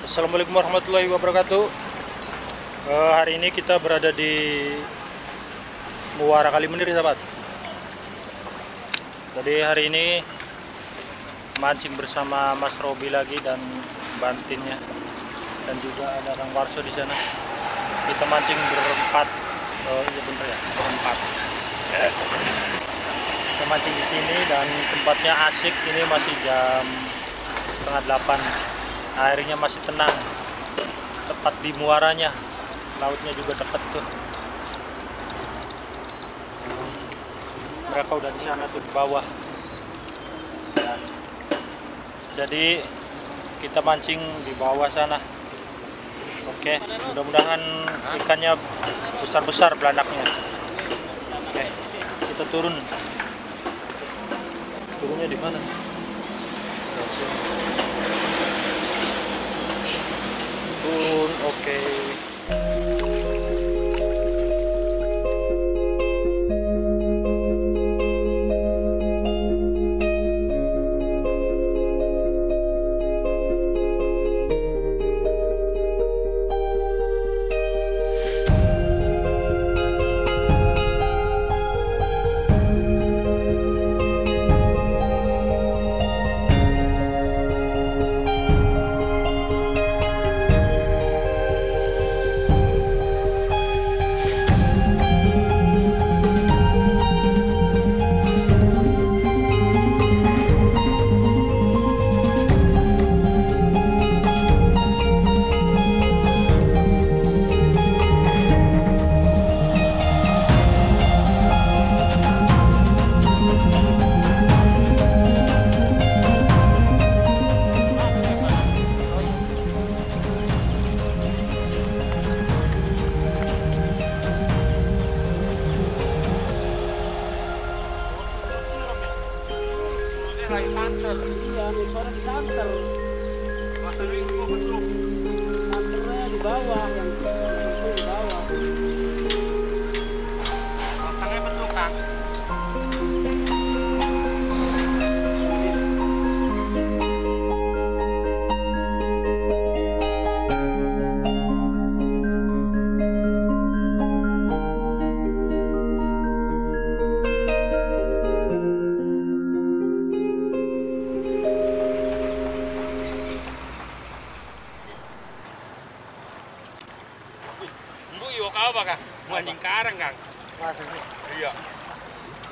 Assalamualaikum warahmatullahi wabarakatuh. Hari ini kita berada di Muara Kalimendiri, sahabat. Jadi hari ini mancing bersama Mas Robi lagi dan bantinnya, dan juga ada Kang Warso di sana. Kita mancing berempat. Iya bener ya, berempat. Kita mancing di sini dan tempatnya asik. Ini masih jam 7:30. Airnya masih tenang, tepat di muaranya. Lautnya juga dekat tuh. Mereka udah di sana tuh di bawah. Dan jadi kita mancing di bawah sana. Oke, mudah-mudahan ikannya besar-besar belanaknya. Oke, kita turun. Turunnya di mana? Turun, oke. Apa Kang? Mancing karang Kang? Iya.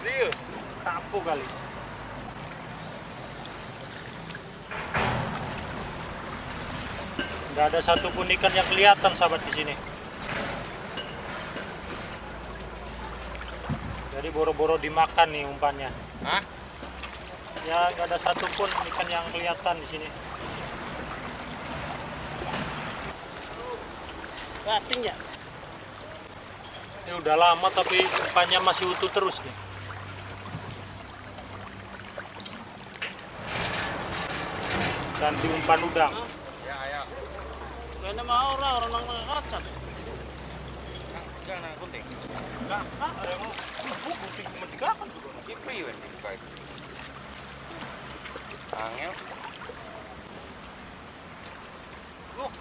Serius? Tapu kali. Nggak ada satupun ikan yang kelihatan sahabat di sini. Jadi boro-boro dimakan nih umpannya. Hah? Ya nggak ada satupun ikan yang kelihatan di sini. Bating ya? Ini udah lama tapi umpannya masih utuh terus nih. Dan diumpan udang. Ya, ayo. Karena mau orang ngangkat. Jangan gunting. Enggak, ada yang mau gunting cuma digakan tuh. Kipi weh, baik. Angel. Loh.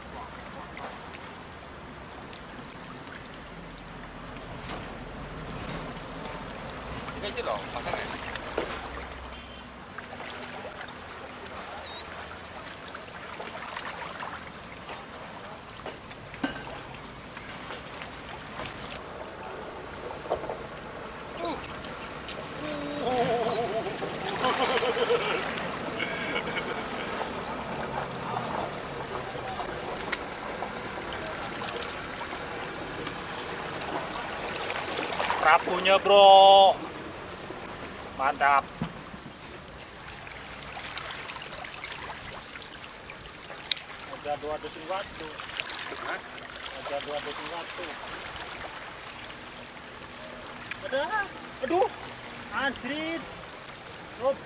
Aja loh, makannya. Rapunya bro. Mantap. Ada 200 batu. Hah? Ada 200 batu. Ada. Aduh. Antrit. Hop.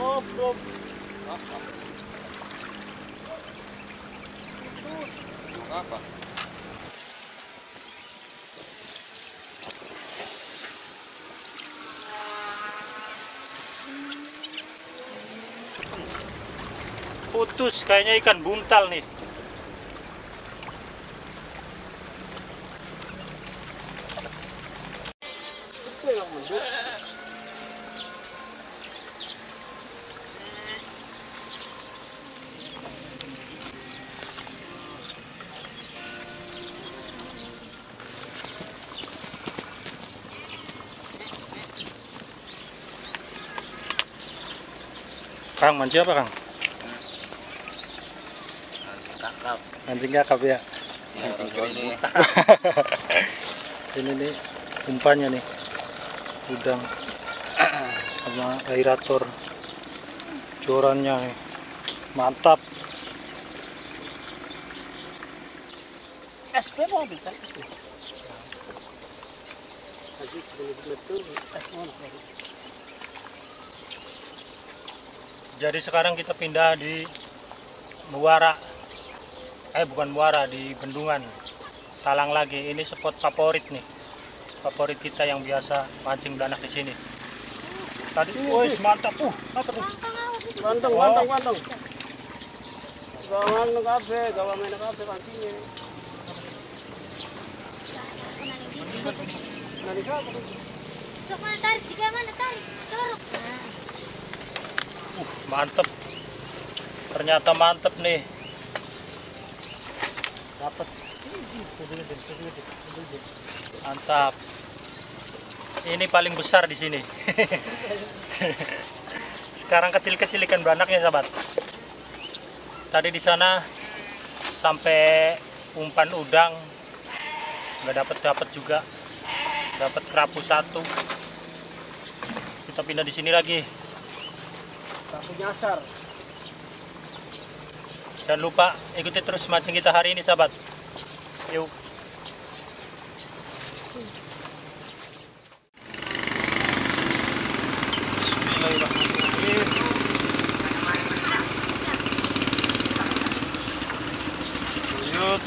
Hop, hop. Terus. Apa? putus, kayaknya ikan buntal nih. Kang, mancing apa, Kang? Mancing kakap. Mancing kakap ya? Mancing ini. Ini nih, umpannya nih. Udang. Sama aerator. Jorannya nih. Mantap. SP mau bisa? Aziz belum Jadi sekarang kita pindah di Muara, bukan Muara, di Bendungan Talang lagi. Ini spot favorit nih, favorit kita yang biasa mancing belanak di sini. Tadi, woi mantap tuh, apa tuh? Ganteng, ganteng, ganteng. Gawan kafe, gawan main kafe pancinya. Nari kafe. Sok mana tarik, tiga mana tarik, turun. Mantep, ternyata mantep nih. Dapat, mantap. Ini paling besar di sini. Sekarang kecil-kecil ikan banaknya, sahabat. Tadi di sana sampai umpan udang, nggak dapat juga. Dapat kerapu satu. Kita pindah di sini lagi. Aku nyasar. Jangan lupa ikuti terus mancing kita hari ini, sahabat. Yuk. Bismillahirrahmanirrahim. Lanjut.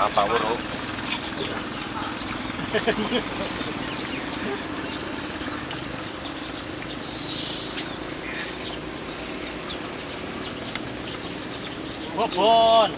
Apa bro? Bobon.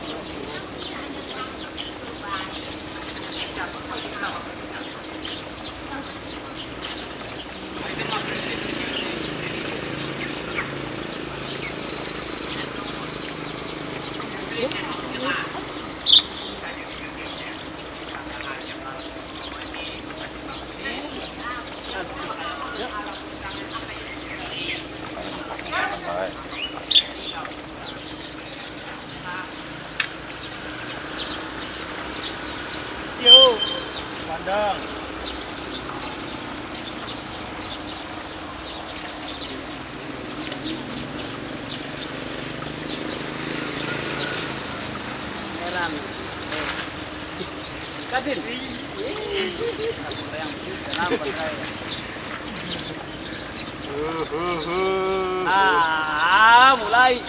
Pandang. Heran. Kadin. Ah, mulai.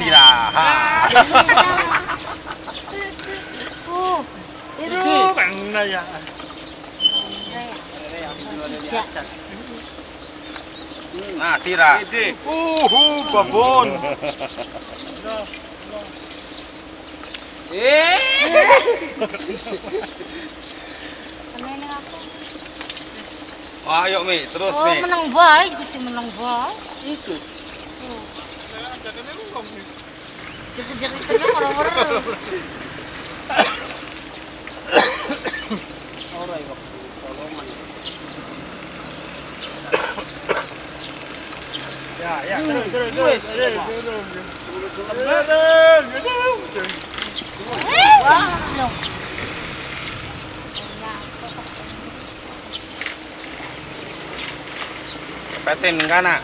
Tidak. Itu kena ya. Nah, tidak. Babon. Ayo Mi, terus Mi. Menang baik, menang baik. Itu. Jangan lupa. Jejer ikannya orang-orang. Orang kok tolongan. Ya, terus. Petin kan nak?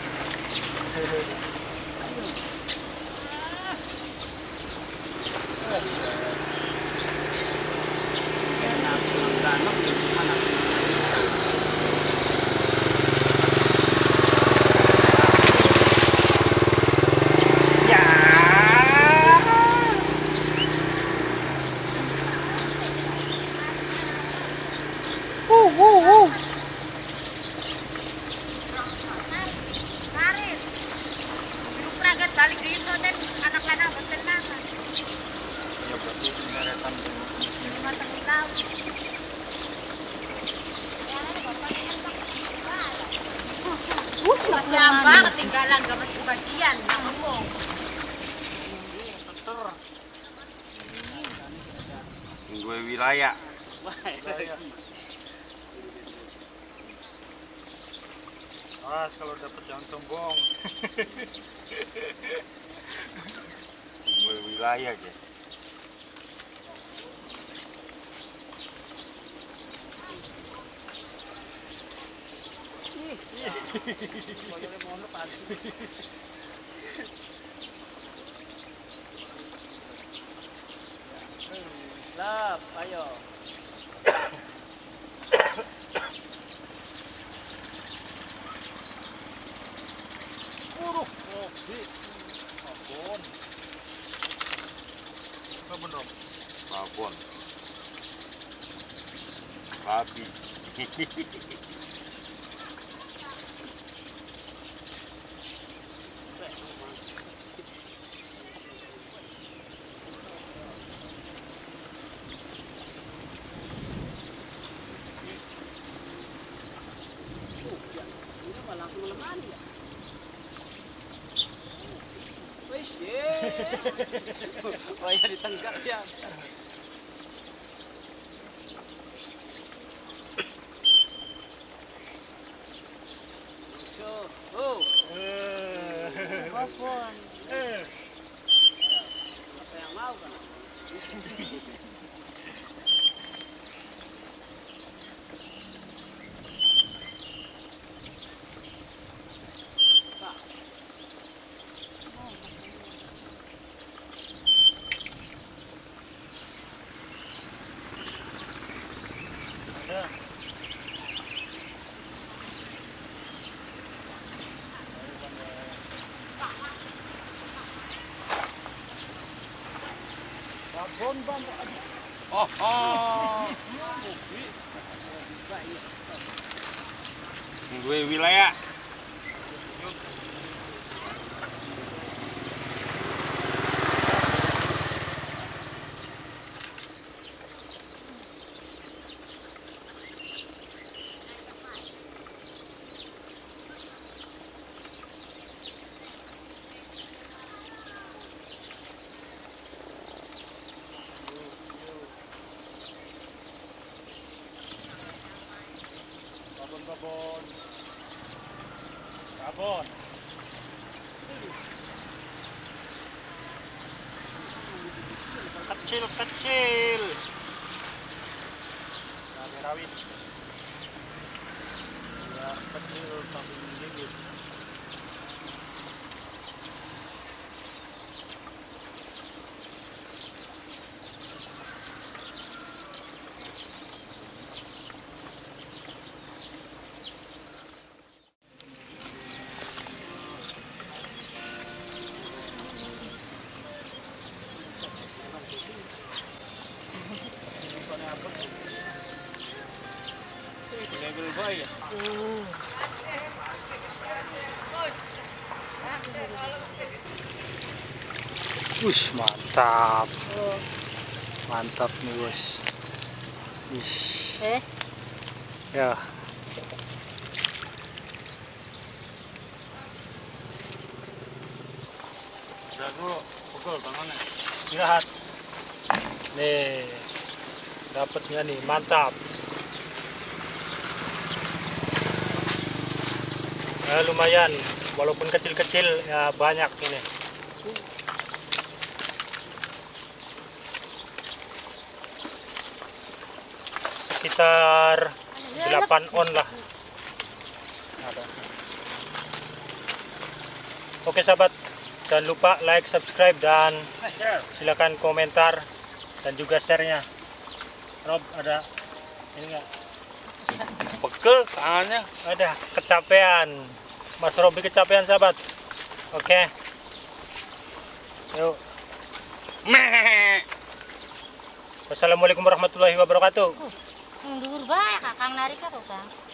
Wilayah. Mas kalau dapat jangan sombong. Wilayah aja. Lap, ayo. Buruk, kopi, babon. Apa benar? Babon. Babi. Oh ya ditenggak siap. So, oh. Babon. Apa yang mau kan? Oh, oh. Gue wilayah. Babon. Kecil. Cabai rawit. Ya, kecil tapi gigit. Wush, mantap. Mantap nih, bos. Ya. Jago, Pukul tangannya. Lihat. Nih. Dapatnya nih, mantap. Ya, lumayan, walaupun kecil-kecil ya banyak ini. Sekitar 8 on lah. Oke sahabat, jangan lupa like, subscribe, dan silakan komentar dan juga share-nya. Rob, ada ini nggak? Pegel tangannya. Ada kecapean. Mas Robi kecapean sahabat. Oke. Yuk. Wassalamualaikum warahmatullahi wabarakatuh. Mundur bae kakang narik atuh, Kang.